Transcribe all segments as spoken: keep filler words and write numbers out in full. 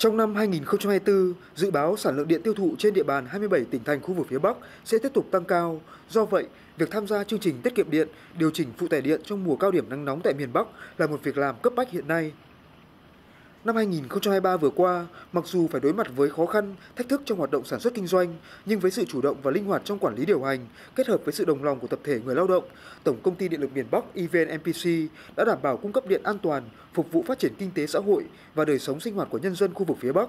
Trong năm hai nghìn không trăm hai mươi tư, dự báo sản lượng điện tiêu thụ trên địa bàn hai mươi bảy tỉnh thành khu vực phía Bắc sẽ tiếp tục tăng cao. Do vậy, việc tham gia chương trình tiết kiệm điện, điều chỉnh phụ tải điện trong mùa cao điểm nắng nóng tại miền Bắc là một việc làm cấp bách hiện nay. Năm hai nghìn không trăm hai mươi ba vừa qua, mặc dù phải đối mặt với khó khăn, thách thức trong hoạt động sản xuất kinh doanh, nhưng với sự chủ động và linh hoạt trong quản lý điều hành, kết hợp với sự đồng lòng của tập thể người lao động, Tổng Công ty Điện lực miền Bắc E V N M P C đã đảm bảo cung cấp điện an toàn, phục vụ phát triển kinh tế xã hội và đời sống sinh hoạt của nhân dân khu vực phía Bắc.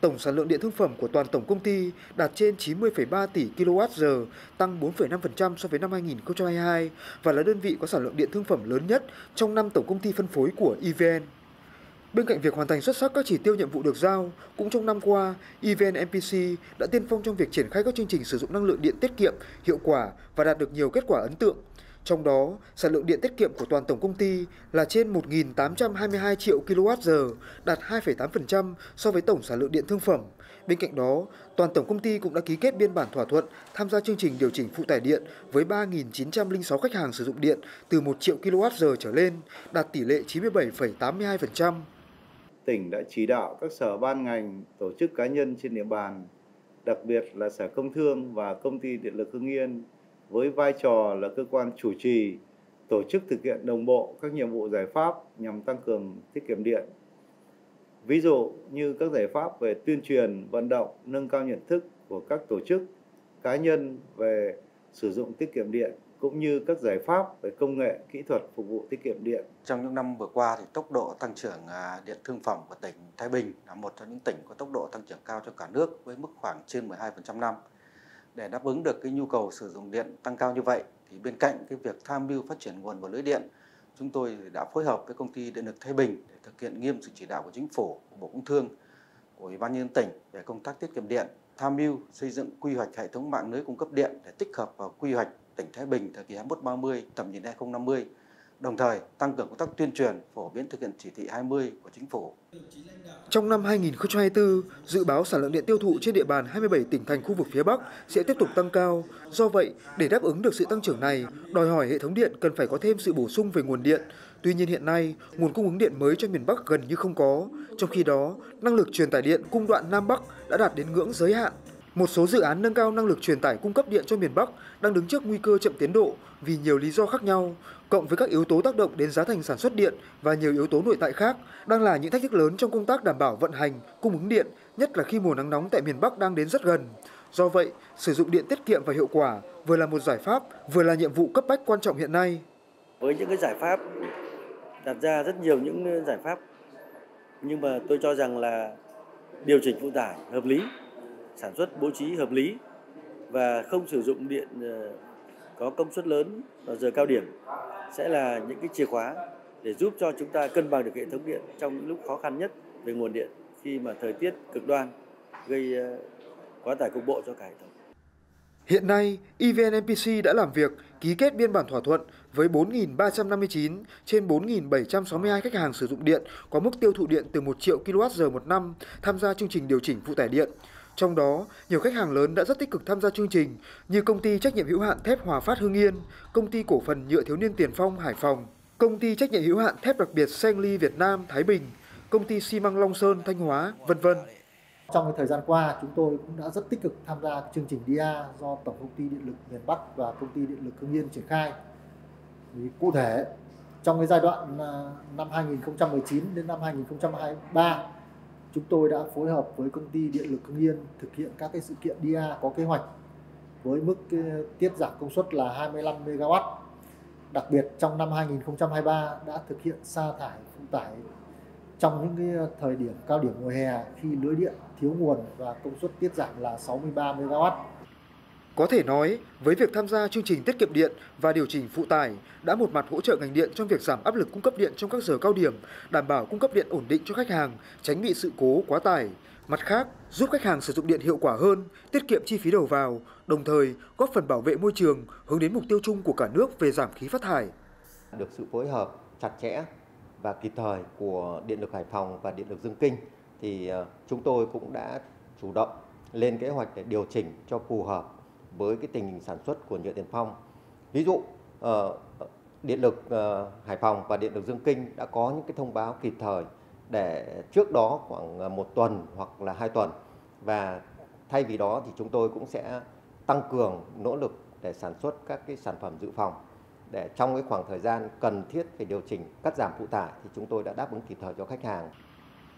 Tổng sản lượng điện thương phẩm của toàn tổng công ty đạt trên chín mươi phẩy ba tỷ ki lô oát giờ, tăng bốn phẩy năm phần trăm so với năm hai nghìn không trăm hai mươi hai và là đơn vị có sản lượng điện thương phẩm lớn nhất trong năm tổng công ty phân phối của E V N. Bên cạnh việc hoàn thành xuất sắc các chỉ tiêu nhiệm vụ được giao, cũng trong năm qua, E V N M P C đã tiên phong trong việc triển khai các chương trình sử dụng năng lượng điện tiết kiệm, hiệu quả và đạt được nhiều kết quả ấn tượng. Trong đó, sản lượng điện tiết kiệm của toàn tổng công ty là trên một nghìn tám trăm hai mươi hai triệu ki lô oát giờ, đạt hai phẩy tám phần trăm so với tổng sản lượng điện thương phẩm. Bên cạnh đó, toàn tổng công ty cũng đã ký kết biên bản thỏa thuận tham gia chương trình điều chỉnh phụ tải điện với ba nghìn chín trăm linh sáu khách hàng sử dụng điện từ một triệu ki lô oát giờ trở lên, đạt tỷ lệ chín mươi bảy phẩy tám mươi hai phần trăm. Tỉnh đã chỉ đạo các sở ban ngành, tổ chức cá nhân trên địa bàn, đặc biệt là Sở Công Thương và Công ty Điện lực Hưng Yên, với vai trò là cơ quan chủ trì, tổ chức thực hiện đồng bộ các nhiệm vụ giải pháp nhằm tăng cường tiết kiệm điện. Ví dụ như các giải pháp về tuyên truyền, vận động, nâng cao nhận thức của các tổ chức, cá nhân về sử dụng tiết kiệm điện, cũng như các giải pháp về công nghệ, kỹ thuật phục vụ tiết kiệm điện. Trong những năm vừa qua, thì tốc độ tăng trưởng điện thương phẩm của tỉnh Thái Bình là một trong những tỉnh có tốc độ tăng trưởng cao cho cả nước với mức khoảng trên mười hai phần trăm năm. Để đáp ứng được cái nhu cầu sử dụng điện tăng cao như vậy, thì bên cạnh cái việc tham mưu phát triển nguồn và lưới điện, chúng tôi đã phối hợp với Công ty Điện lực Thái Bình để thực hiện nghiêm sự chỉ đạo của Chính phủ, của Bộ Công Thương, của Ủy ban nhân dân tỉnh về công tác tiết kiệm điện, tham mưu xây dựng quy hoạch hệ thống mạng lưới cung cấp điện để tích hợp vào quy hoạch tỉnh Thái Bình thời kỳ hai nghìn không trăm ba mươi, tầm nhìn hai nghìn không trăm năm mươi, đồng thời tăng cường công tác tuyên truyền, phổ biến thực hiện chỉ thị hai mươi của Chính phủ. Trong năm hai nghìn không trăm hai mươi tư, dự báo sản lượng điện tiêu thụ trên địa bàn hai mươi bảy tỉnh thành khu vực phía Bắc sẽ tiếp tục tăng cao. Do vậy, để đáp ứng được sự tăng trưởng này, đòi hỏi hệ thống điện cần phải có thêm sự bổ sung về nguồn điện. Tuy nhiên hiện nay, nguồn cung ứng điện mới cho miền Bắc gần như không có. Trong khi đó, năng lực truyền tải điện cung đoạn Nam Bắc đã đạt đến ngưỡng giới hạn. Một số dự án nâng cao năng lực truyền tải cung cấp điện cho miền Bắc đang đứng trước nguy cơ chậm tiến độ vì nhiều lý do khác nhau, cộng với các yếu tố tác động đến giá thành sản xuất điện và nhiều yếu tố nội tại khác đang là những thách thức lớn trong công tác đảm bảo vận hành, cung ứng điện, nhất là khi mùa nắng nóng tại miền Bắc đang đến rất gần. Do vậy, sử dụng điện tiết kiệm và hiệu quả vừa là một giải pháp, vừa là nhiệm vụ cấp bách quan trọng hiện nay. Với những cái giải pháp đặt ra rất nhiều những giải pháp, nhưng mà tôi cho rằng là điều chỉnh phụ tải hợp lý, sản xuất bố trí hợp lý và không sử dụng điện có công suất lớn vào giờ cao điểm sẽ là những cái chìa khóa để giúp cho chúng ta cân bằng được hệ thống điện trong những lúc khó khăn nhất về nguồn điện, khi mà thời tiết cực đoan gây quá tải cục bộ cho cả hệ thống. Hiện nay, E V N M P C đã làm việc ký kết biên bản thỏa thuận với bốn nghìn ba trăm năm mươi chín trên bốn nghìn bảy trăm sáu mươi hai khách hàng sử dụng điện có mức tiêu thụ điện từ một triệu ki lô oát giờ một năm tham gia chương trình điều chỉnh phụ tải điện. Trong đó, nhiều khách hàng lớn đã rất tích cực tham gia chương trình như Công ty Trách nhiệm hữu hạn Thép Hòa Phát Hưng Yên, Công ty Cổ phần Nhựa Thiếu niên Tiền Phong Hải Phòng, Công ty Trách nhiệm hữu hạn Thép đặc biệt Seng Ly Việt Nam Thái Bình, Công ty Xi măng Long Sơn Thanh Hóa, vân vân. Trong thời gian qua, chúng tôi cũng đã rất tích cực tham gia chương trình đê a do Tổng Công ty Điện lực miền Bắc và Công ty Điện lực Hưng Yên triển khai. Cụ thể, trong cái giai đoạn năm hai nghìn không trăm mười chín đến năm hai nghìn không trăm hai mươi ba, chúng tôi đã phối hợp với Công ty Điện lực Hưng Yên thực hiện các cái sự kiện đê a có kế hoạch với mức tiết giảm công suất là hai mươi lăm mê ga oát. Đặc biệt trong năm hai nghìn không trăm hai mươi ba đã thực hiện sa thải phụ tải trong những cái thời điểm cao điểm mùa hè khi lưới điện thiếu nguồn và công suất tiết giảm là sáu mươi ba mê ga oát. Có thể nói, với việc tham gia chương trình tiết kiệm điện và điều chỉnh phụ tải đã một mặt hỗ trợ ngành điện trong việc giảm áp lực cung cấp điện trong các giờ cao điểm, đảm bảo cung cấp điện ổn định cho khách hàng, tránh bị sự cố quá tải. Mặt khác, giúp khách hàng sử dụng điện hiệu quả hơn, tiết kiệm chi phí đầu vào, đồng thời góp phần bảo vệ môi trường hướng đến mục tiêu chung của cả nước về giảm khí phát thải. Được sự phối hợp chặt chẽ và kịp thời của Điện lực Hải Phòng và Điện lực Dương Kinh thì chúng tôi cũng đã chủ động lên kế hoạch để điều chỉnh cho phù hợp với cái tình hình sản xuất của Nhựa Tiền Phong. Ví dụ, Điện lực Hải Phòng và Điện lực Dương Kinh đã có những cái thông báo kịp thời để trước đó khoảng một tuần hoặc là hai tuần. Và thay vì đó thì chúng tôi cũng sẽ tăng cường nỗ lực để sản xuất các cái sản phẩm dự phòng, để trong cái khoảng thời gian cần thiết phải điều chỉnh cắt giảm phụ tải thì chúng tôi đã đáp ứng kịp thời cho khách hàng.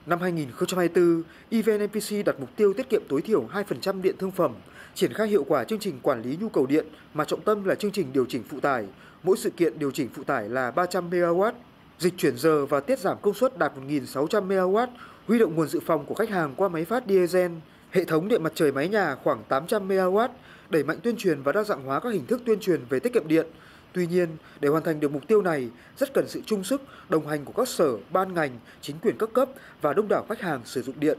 Năm hai nghìn không trăm hai mươi tư, E V N M P C đặt mục tiêu tiết kiệm tối thiểu hai phần trăm điện thương phẩm, triển khai hiệu quả chương trình quản lý nhu cầu điện mà trọng tâm là chương trình điều chỉnh phụ tải. Mỗi sự kiện điều chỉnh phụ tải là ba trăm mê-ga-oát, dịch chuyển giờ và tiết giảm công suất đạt một nghìn sáu trăm mê-ga-oát, huy động nguồn dự phòng của khách hàng qua máy phát diesel, hệ thống điện mặt trời mái nhà khoảng tám trăm mê-ga-oát, đẩy mạnh tuyên truyền và đa dạng hóa các hình thức tuyên truyền về tiết kiệm điện. Tuy nhiên, để hoàn thành được mục tiêu này, rất cần sự chung sức, đồng hành của các sở, ban ngành, chính quyền các cấp và đông đảo khách hàng sử dụng điện.